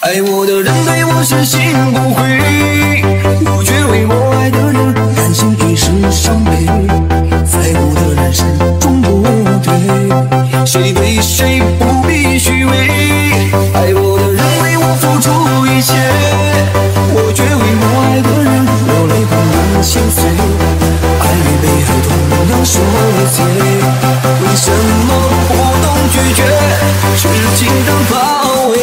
爱我的人对我深信不疑，不觉为我爱的人甘心一世伤悲。在我的人生中不对，谁对谁不必虚伪。爱我的人为我付出一切，我觉为我爱的人流泪怦然心碎。爱与被爱同样受罪，为什么不懂拒绝？痴情的包围。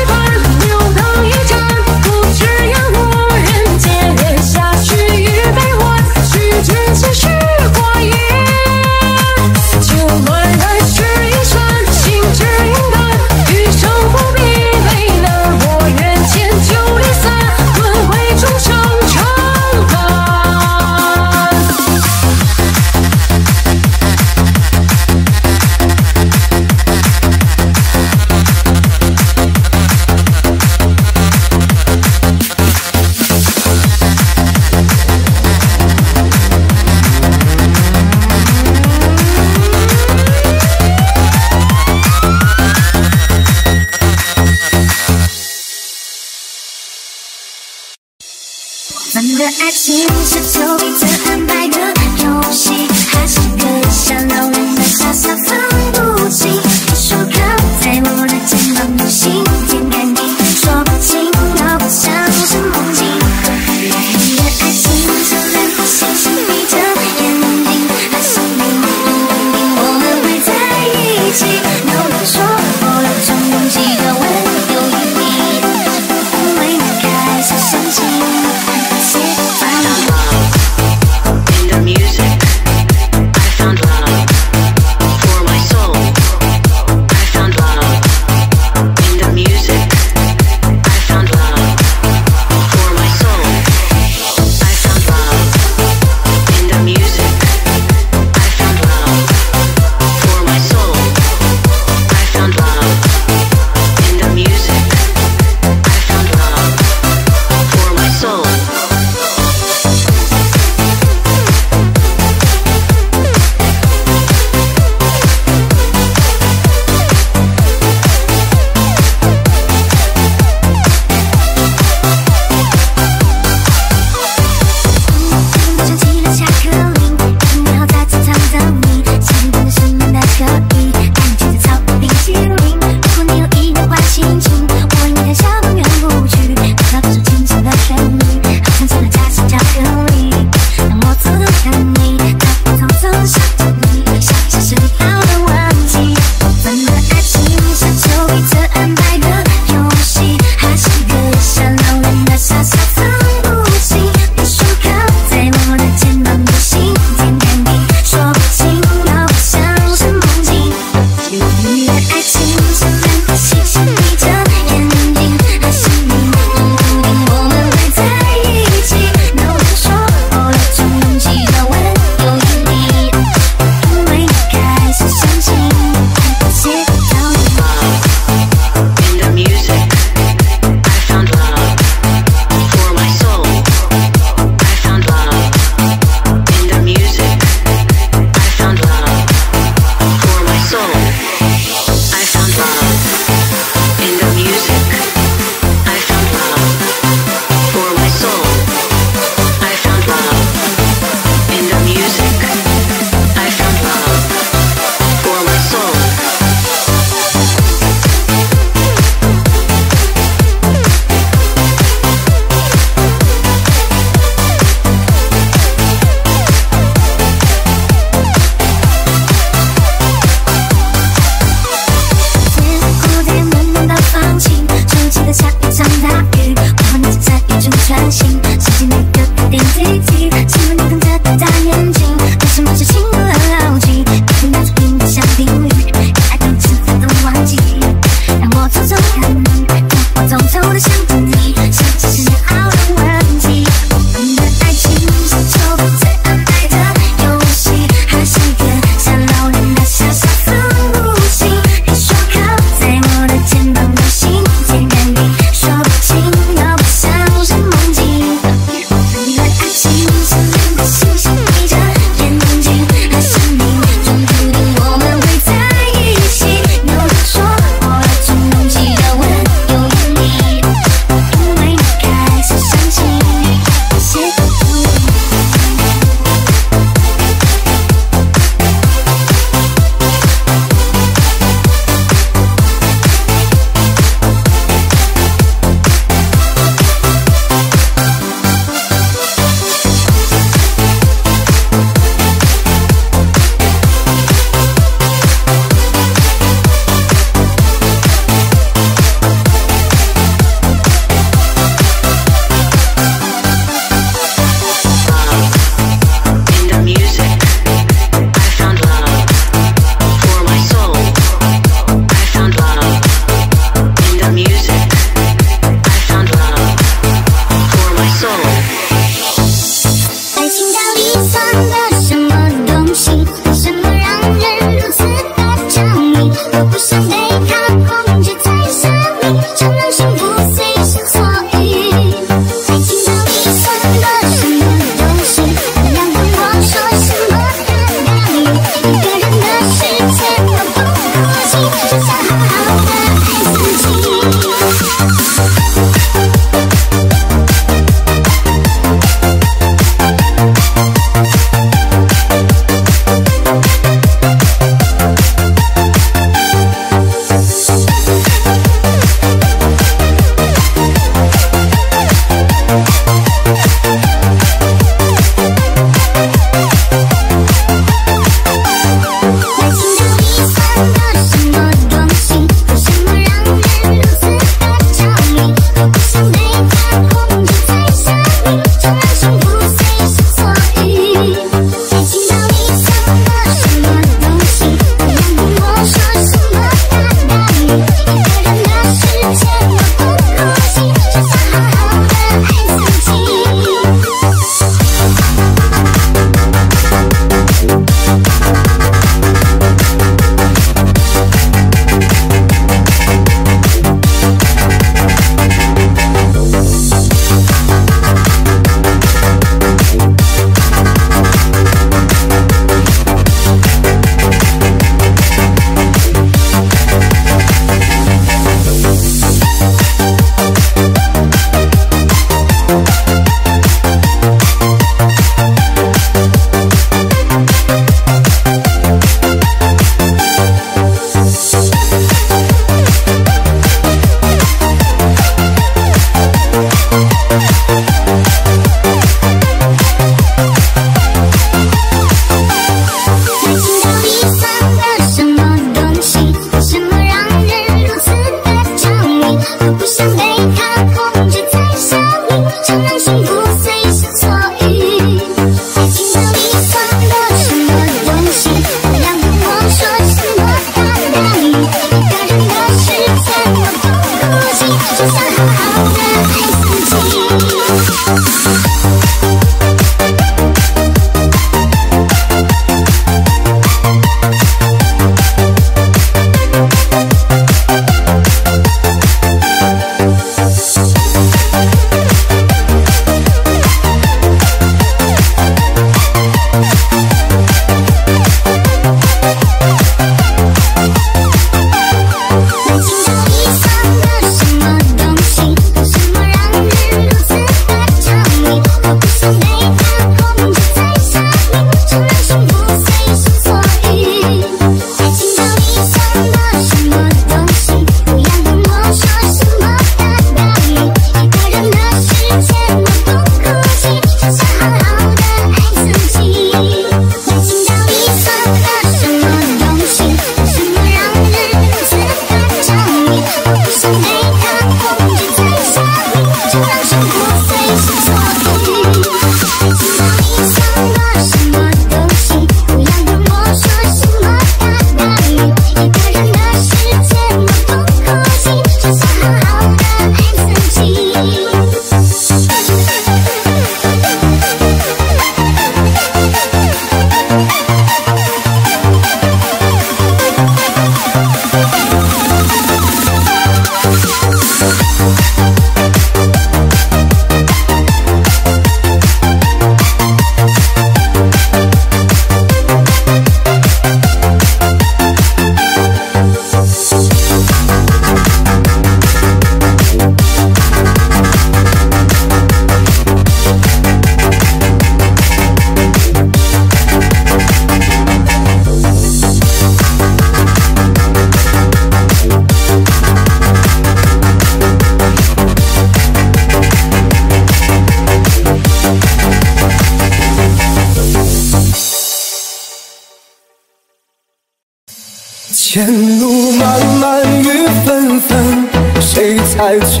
前路漫漫雨纷纷，谁才决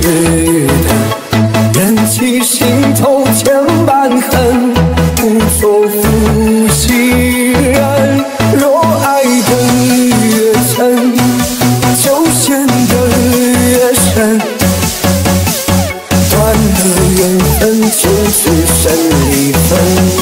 绝的？忍起心头千般恨，不做负心人。若爱得越深，就陷得越深。断了缘分，就是生离分。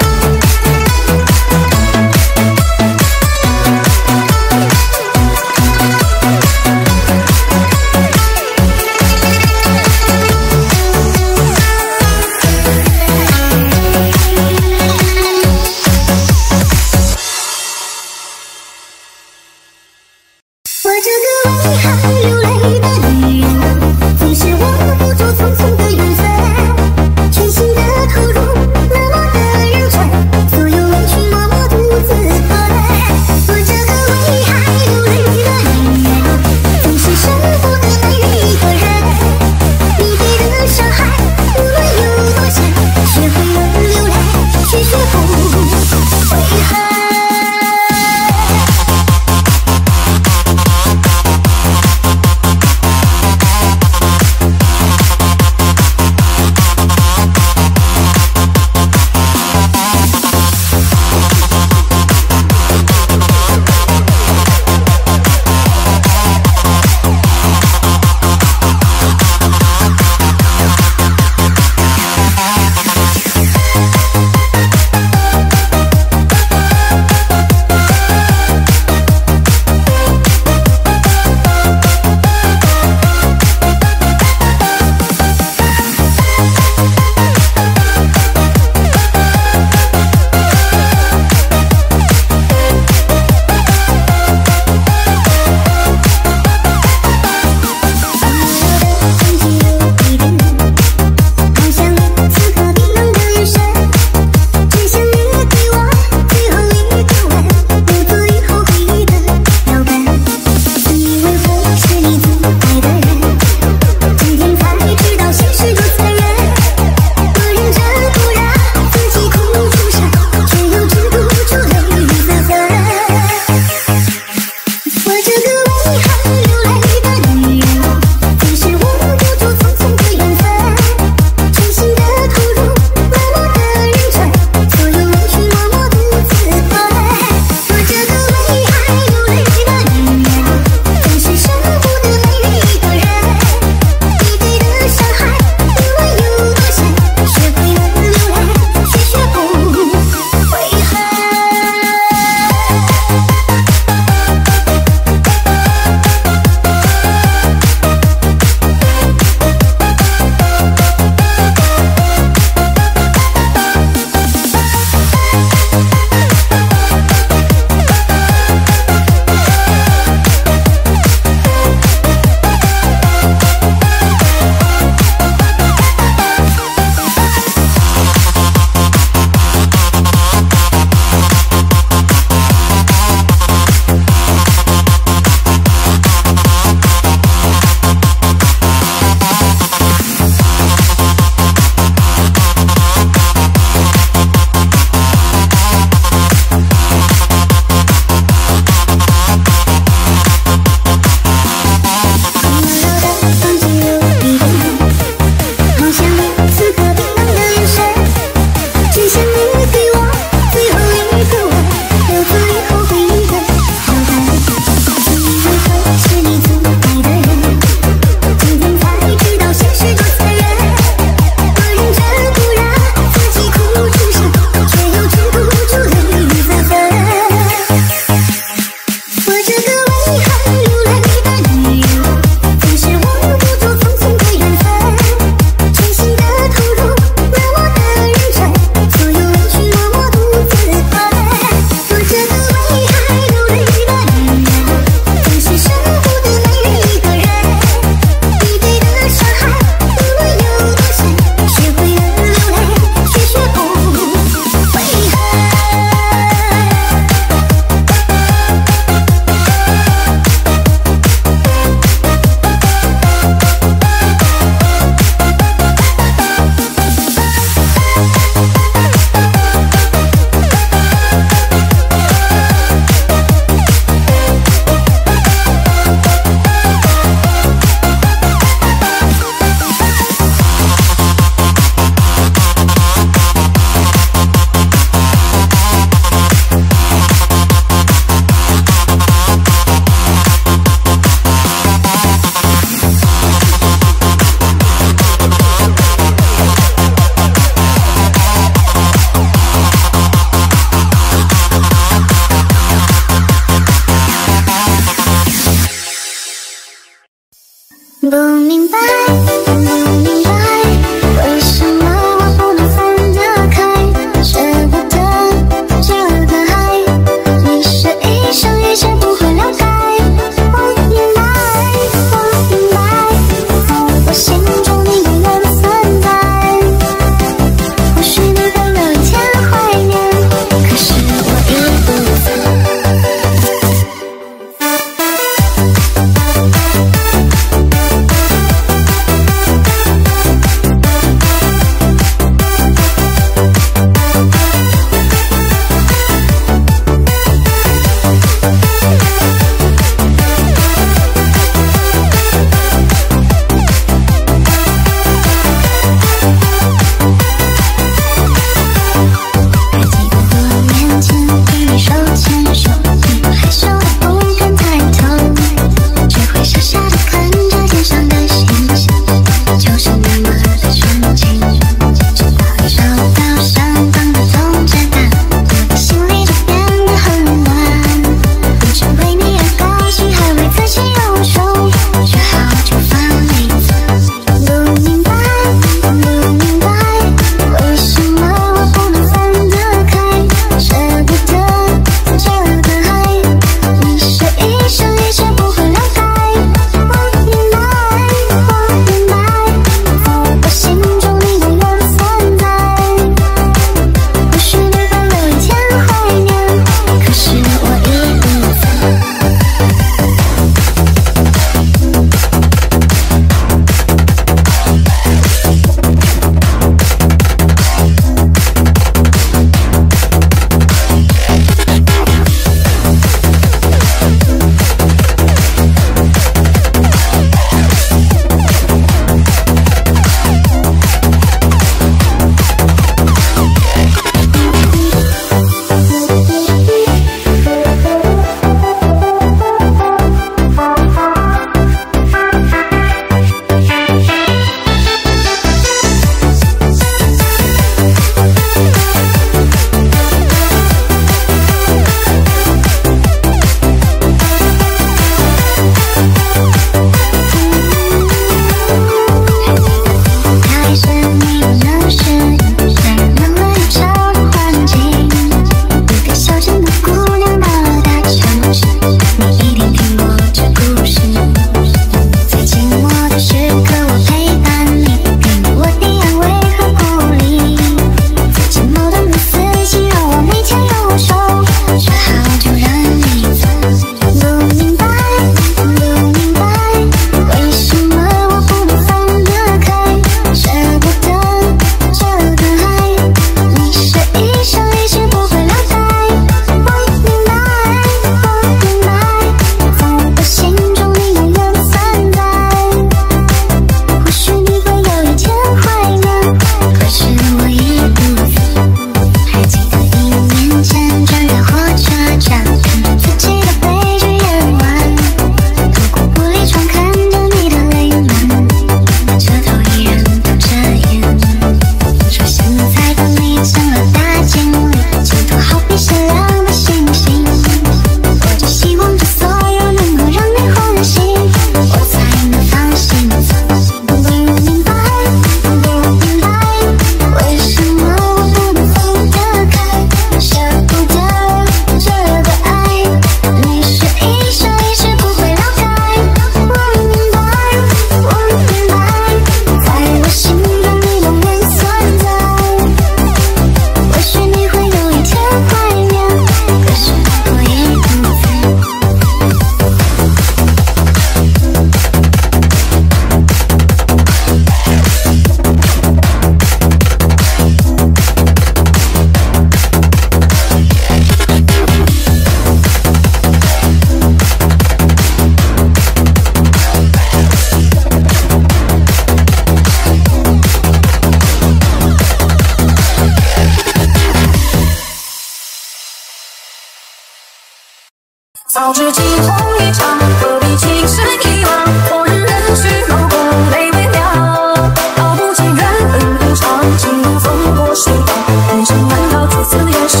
早知惊鸿一场，何必情深一往？往日人去楼空泪微凉，道不尽缘分无常，情如风波随浪，人生难料出自忧伤。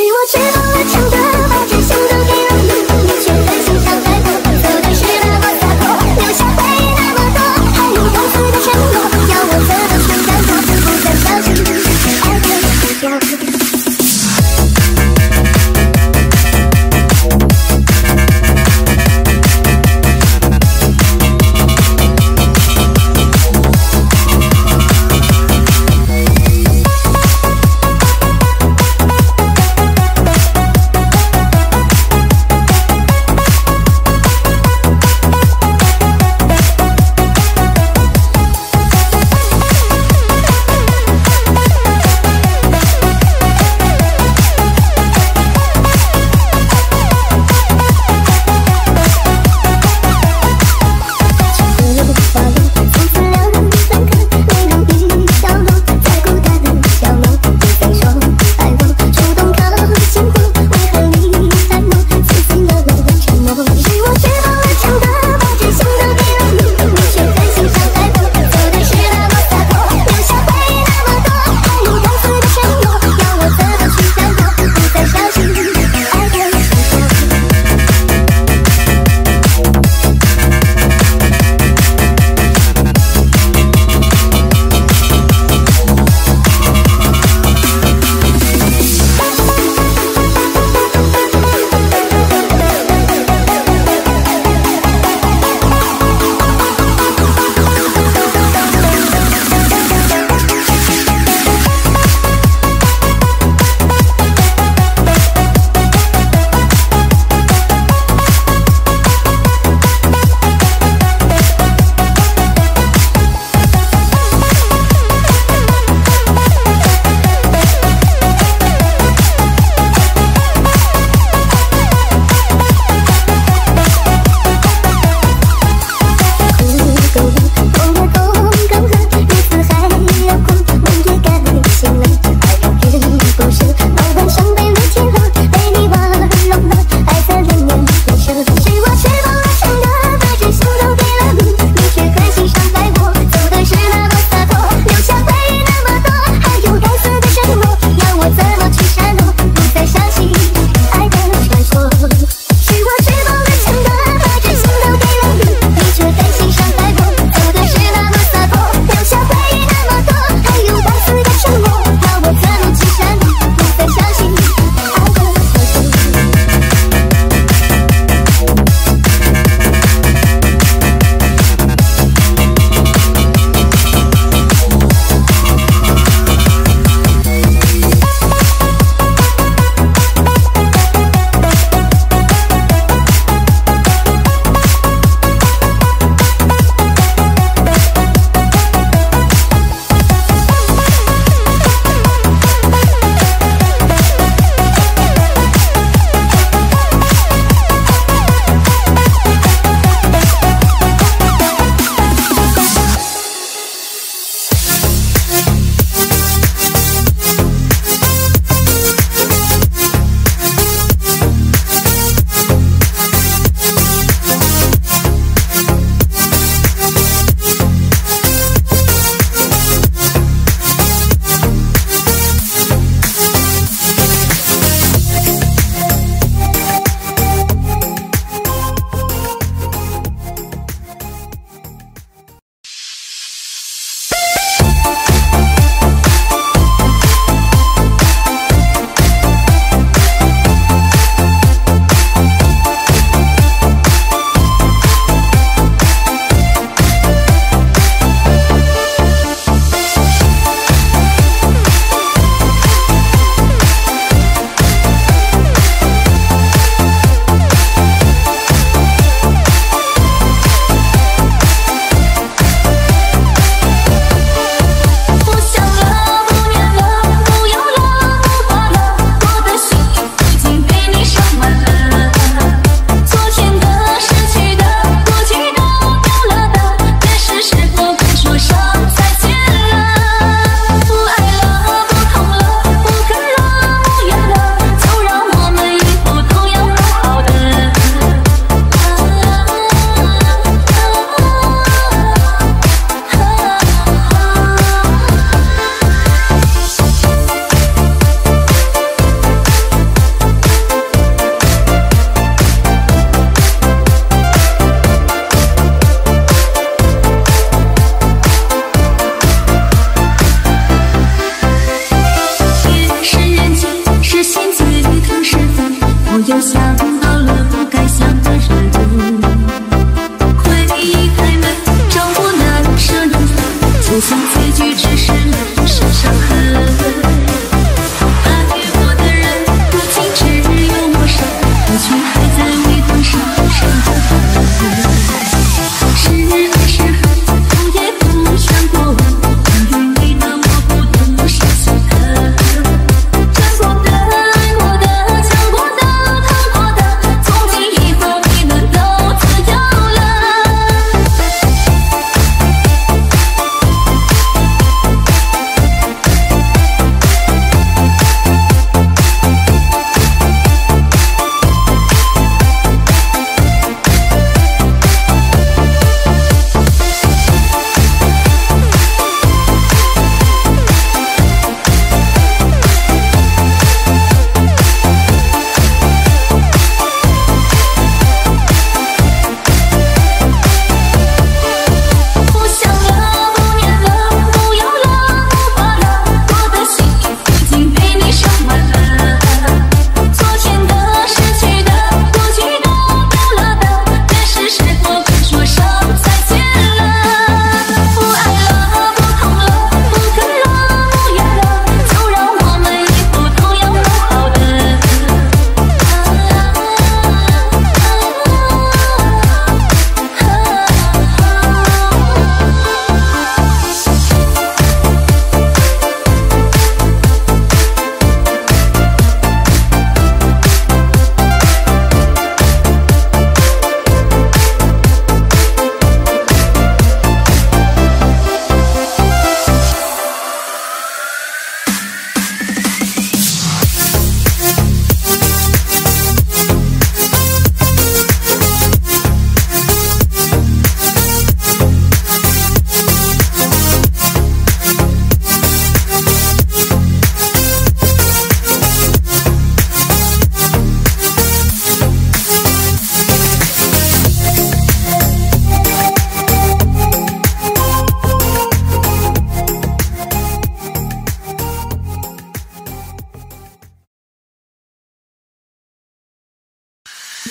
是我绝望了唱的把真相都给弄弄你却在心上太多，走的是那么洒脱，留下回忆那么多，还有当初的承诺，要我走的是洒脱，不再消失，爱的不掉。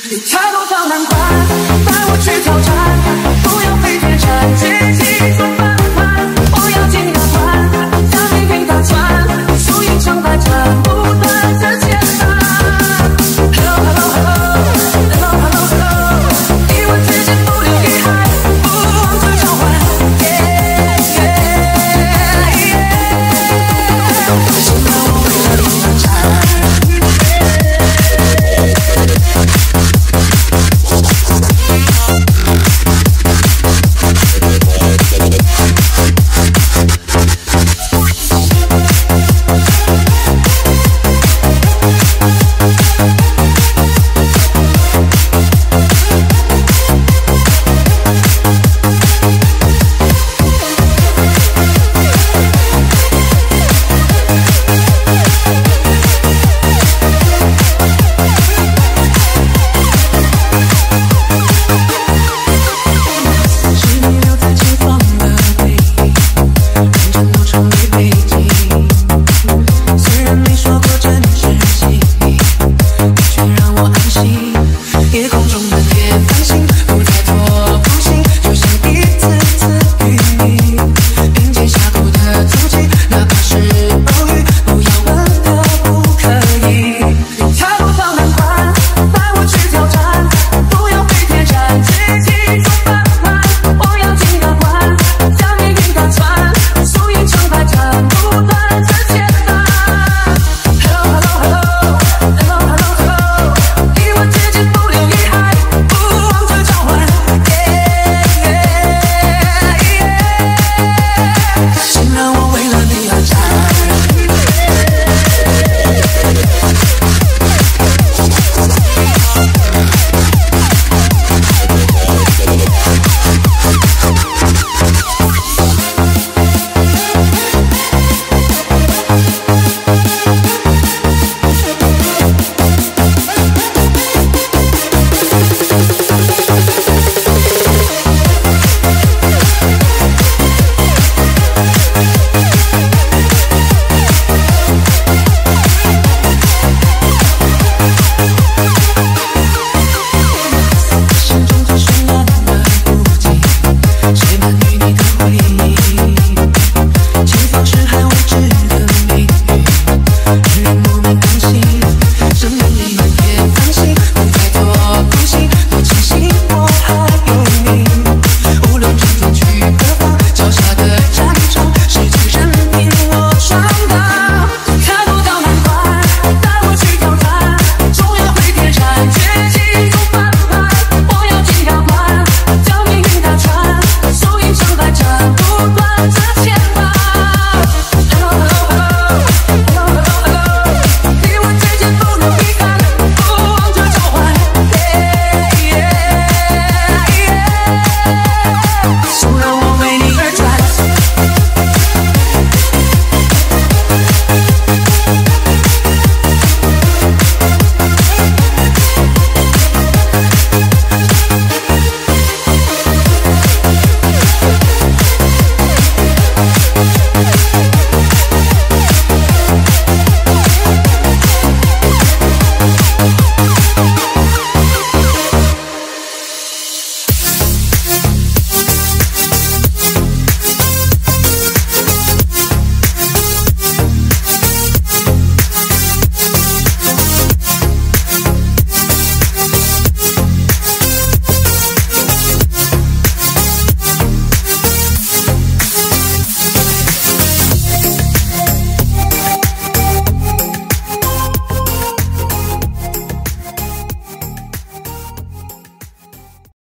你抬头到南瓜，带我去挑战，不要被偏袒。